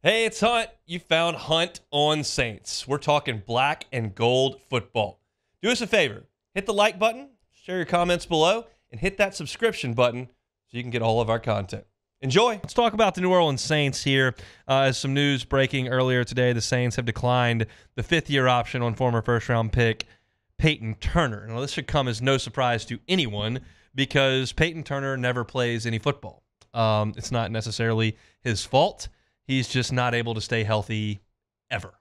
Hey, it's Hunt. You found Hunt on Saints. We're talking black and gold football. Do us a favor. Hit the like button, share your comments below, and hit that subscription button so you can get all of our content. Enjoy. Let's talk about the New Orleans Saints here. As some news breaking earlier today, the Saints have declined the fifth-year option on former first-round pick Payton Turner. Now, this should come as no surprise to anyone because Payton Turner never plays any football. It's not necessarily his fault. He's just not able to stay healthy ever.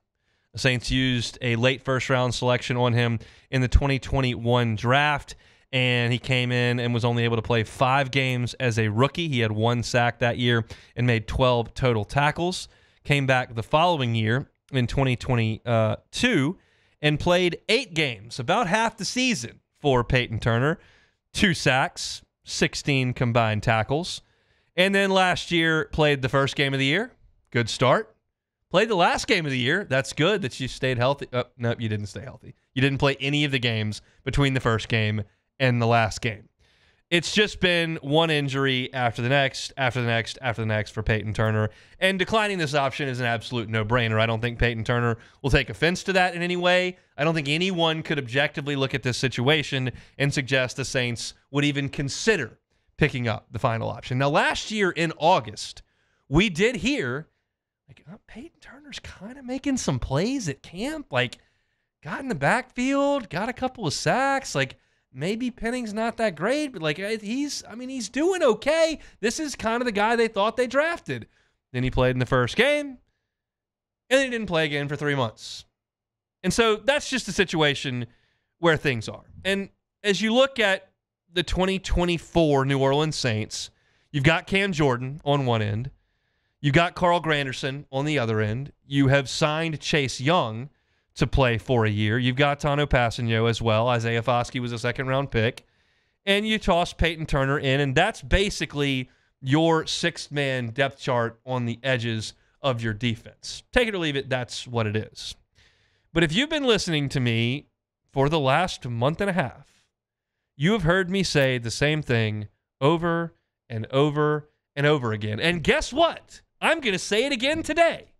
The Saints used a late first-round selection on him in the 2021 draft, and he came in and was only able to play 5 games as a rookie. He had 1 sack that year and made 12 total tackles. Came back the following year in 2022 and played 8 games, about half the season for Payton Turner. 2 sacks, 16 combined tackles. And then last year, played the first game of the year. Good start. Played the last game of the year. That's good that you stayed healthy. Oh, no, you didn't stay healthy. You didn't play any of the games between the first game and the last game. It's just been one injury after the next, after the next, after the next for Payton Turner. And declining this option is an absolute no-brainer. I don't think Payton Turner will take offense to that in any way. I don't think anyone could objectively look at this situation and suggest the Saints would even consider picking up the final option. Now, last year in August, we did hear, like, oh, Payton Turner's kind of making some plays at camp. Like, got in the backfield, got a couple of sacks, like, maybe Penning's not that great, but like he's doing okay. This is kind of the guy they thought they drafted. Then he played in the first game, and then he didn't play again for 3 months. And so that's just the situation where things are. And as you look at the 2024 New Orleans Saints, you've got Cam Jordan on one end. You've got Carl Granderson on the other end. You have signed Chase Young to play for a year. You've got Tano Passigno as well. Isaiah Foskey was a second-round pick. And you toss Payton Turner in, and that's basically your sixth-man depth chart on the edges of your defense. Take it or leave it, that's what it is. But if you've been listening to me for the last month and a half, you have heard me say the same thing over and over and over again. And guess what? I'm going to say it again today.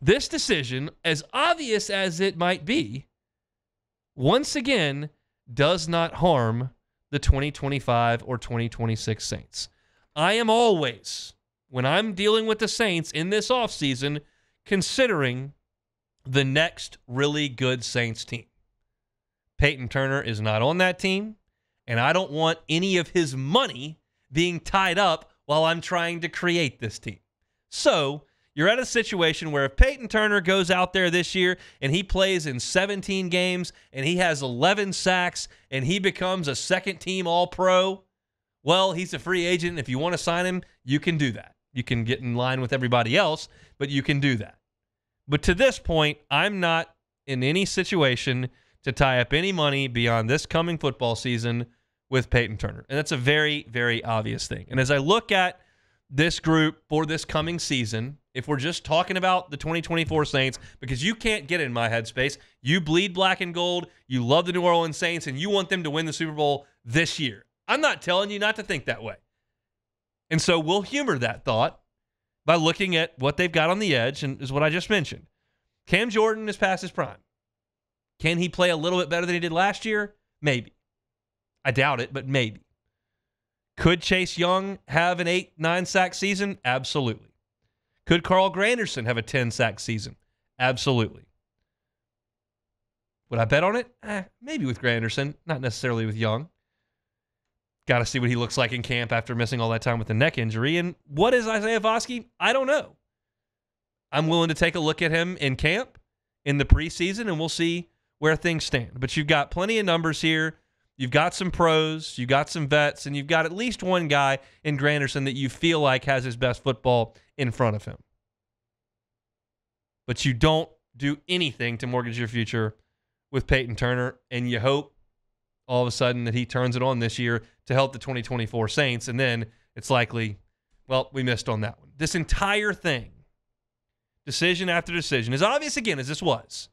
This decision, as obvious as it might be, once again does not harm the 2025 or 2026 Saints. I am always, when I'm dealing with the Saints in this offseason, considering the next really good Saints team. Payton Turner is not on that team, and I don't want any of his money being tied up while I'm trying to create this team. So, you're at a situation where if Payton Turner goes out there this year and he plays in 17 games and he has 11 sacks and he becomes a second-team All-Pro, well, he's a free agent. If you want to sign him, you can do that. You can get in line with everybody else, but you can do that. But to this point, I'm not in any situation to tie up any money beyond this coming football season with Payton Turner. And that's a very, very obvious thing. And as I look at this group for this coming season, if we're just talking about the 2024 Saints, because you can't get in my headspace, you bleed black and gold, you love the New Orleans Saints, and you want them to win the Super Bowl this year. I'm not telling you not to think that way. And so we'll humor that thought by looking at what they've got on the edge, and is what I just mentioned. Cam Jordan is past his prime. Can he play a little bit better than he did last year? Maybe. I doubt it, but maybe. Could Chase Young have an 8-9 sack season? Absolutely. Could Carl Granderson have a 10-sack season? Absolutely. Would I bet on it? Maybe with Granderson, not necessarily with Young. Got to see what he looks like in camp after missing all that time with the neck injury. And what is Isaiah Foskey? I don't know. I'm willing to take a look at him in camp, in the preseason, and we'll see where things stand. But you've got plenty of numbers here. You've got some pros, you've got some vets, and you've got at least one guy in Granderson that you feel like has his best football in front of him. But you don't do anything to mortgage your future with Payton Turner, and you hope all of a sudden that he turns it on this year to help the 2024 Saints, and then it's likely, well, we missed on that one. This entire thing, decision after decision, as obvious again as this was,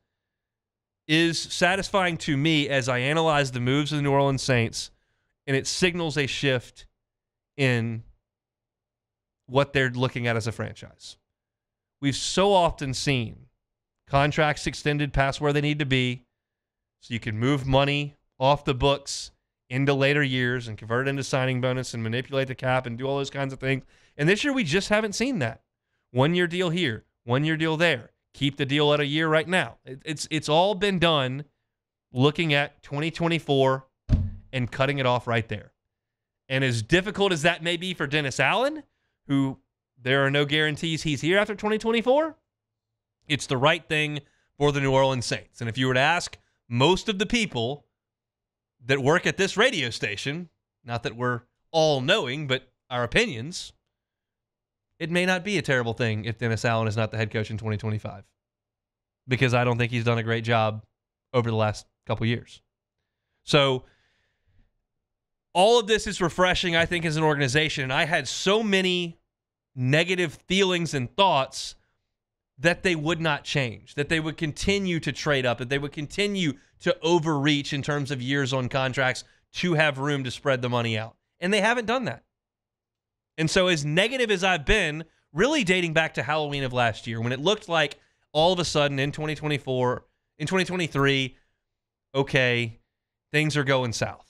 is satisfying to me as I analyze the moves of the New Orleans Saints, and it signals a shift in what they're looking at as a franchise. We've so often seen contracts extended past where they need to be so you can move money off the books into later years and convert it into signing bonus and manipulate the cap and do all those kinds of things. And this year, we just haven't seen that. 1 year deal here, 1 year deal there. Keep the deal at a year right now. It's all been done looking at 2024 and cutting it off right there. And as difficult as that may be for Dennis Allen, who there are no guarantees he's here after 2024, it's the right thing for the New Orleans Saints. And if you were to ask most of the people that work at this radio station, not that we're all knowing, but our opinions, it may not be a terrible thing if Dennis Allen is not the head coach in 2025, because I don't think he's done a great job over the last couple years. So all of this is refreshing, I think, as an organization. And I had so many negative feelings and thoughts that they would not change, that they would continue to trade up, that they would continue to overreach in terms of years on contracts to have room to spread the money out. And they haven't done that. And so as negative as I've been, really dating back to Halloween of last year, when it looked like all of a sudden in 2024, in 2023, okay, things are going south.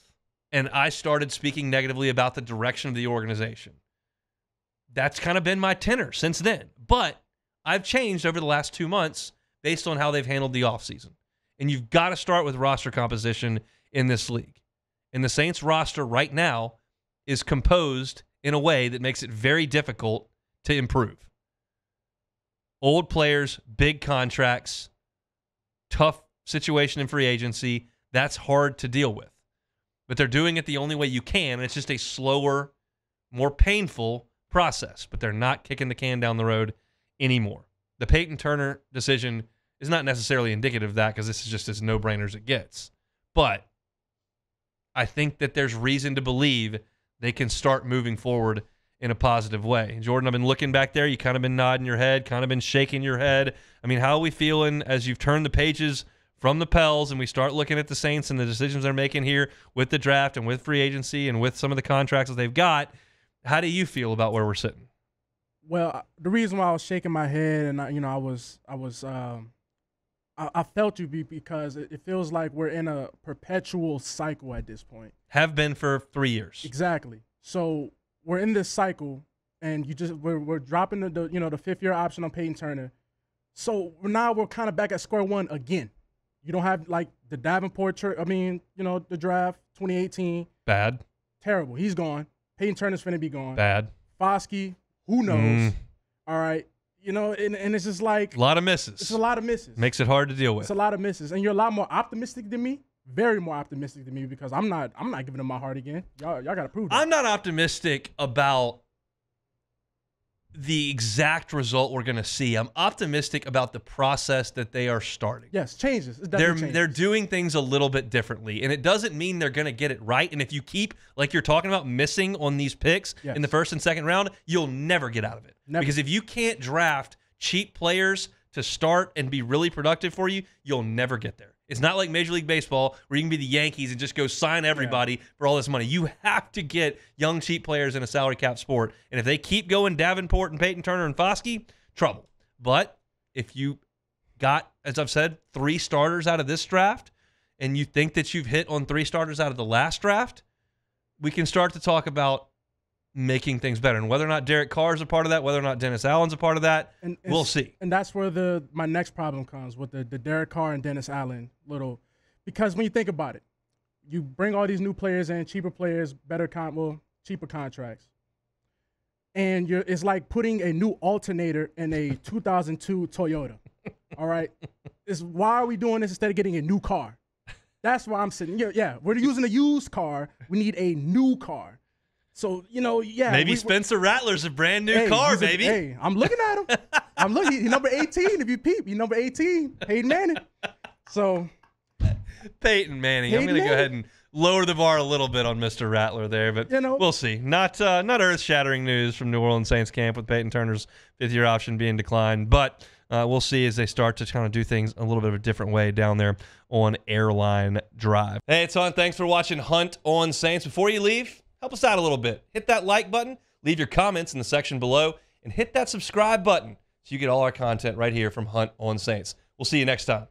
And I started speaking negatively about the direction of the organization. That's kind of been my tenor since then. But I've changed over the last 2 months based on how they've handled the offseason. And you've got to start with roster composition in this league. And the Saints roster right now is composed in a way that makes it very difficult to improve. Old players, big contracts, tough situation in free agency, that's hard to deal with. But they're doing it the only way you can, and it's just a slower, more painful process. But they're not kicking the can down the road anymore. The Payton Turner decision is not necessarily indicative of that, because this is just as no-brainer as it gets. But I think that there's reason to believe they can start moving forward in a positive way. Jordan, I've been looking back there. You kind of been nodding your head, kind of been shaking your head. I mean, how are we feeling as you've turned the pages from the Pels and we start looking at the Saints and the decisions they're making here with the draft and with free agency and with some of the contracts that they've got? How do you feel about where we're sitting? Well, the reason why I was shaking my head and I felt you, because it feels like we're in a perpetual cycle at this point. Have been for 3 years. Exactly. So we're in this cycle, and we're dropping the fifth-year option on Payton Turner. So now we're kind of back at square one again. You don't have, like, the Davenport, the draft, 2018. Bad. Terrible. He's gone. Peyton Turner's finna be gone. Bad. Foskey, who knows? All right. You know, and it's just like. A lot of misses. It's a lot of misses. Makes it hard to deal with. It's a lot of misses. And you're a lot more optimistic than me. Very more optimistic than me, because I'm not giving them my heart again. Y'all got to prove that. I'm not optimistic about the exact result we're going to see. I'm optimistic about the process that they are starting. Yes, changes. They're doing things a little bit differently, and it doesn't mean they're going to get it right. And if you keep, like you're talking about, missing on these picks in the first and second round, you'll never get out of it. Never. Because if you can't draft cheap players to start and be really productive for you, you'll never get there. It's not like Major League Baseball where you can be the Yankees and just go sign everybody for all this money. You have to get young, cheap players in a salary cap sport. And if they keep going Davenport and Peyton Turner and Foskey, trouble. But if you got, as I've said, three starters out of this draft, and you think that you've hit on three starters out of the last draft, we can start to talk about making things better. And whether or not Derek Carr is a part of that, whether or not Dennis Allen's a part of that, we'll see. And that's where my next problem comes with the Derek Carr and Dennis Allen little, because when you think about it, you bring all these new players in, cheaper players, cheaper contracts, and it's like putting a new alternator in a 2002 Toyota. All right, why are we doing this instead of getting a new car? That's why I'm sitting. Yeah, we're using a used car. We need a new car. So, maybe Spencer Rattler's a brand new car, baby. Hey, I'm looking at him. I'm looking. He's number 18, if you peep. He's number 18, Peyton Manning. So, Peyton Manning. I'm going to go ahead and lower the bar a little bit on Mr. Rattler there, but we'll see. Not earth-shattering news from New Orleans Saints camp with Peyton Turner's fifth-year option being declined, but we'll see as they start to kind of do things a little bit of a different way down there on Airline Drive. Hey, it's on. Thanks for watching Hunt on Saints. Before you leave, help us out a little bit. Hit that like button, leave your comments in the section below, and hit that subscribe button So you get all our content right here from Hunt on Saints. We'll see you next time.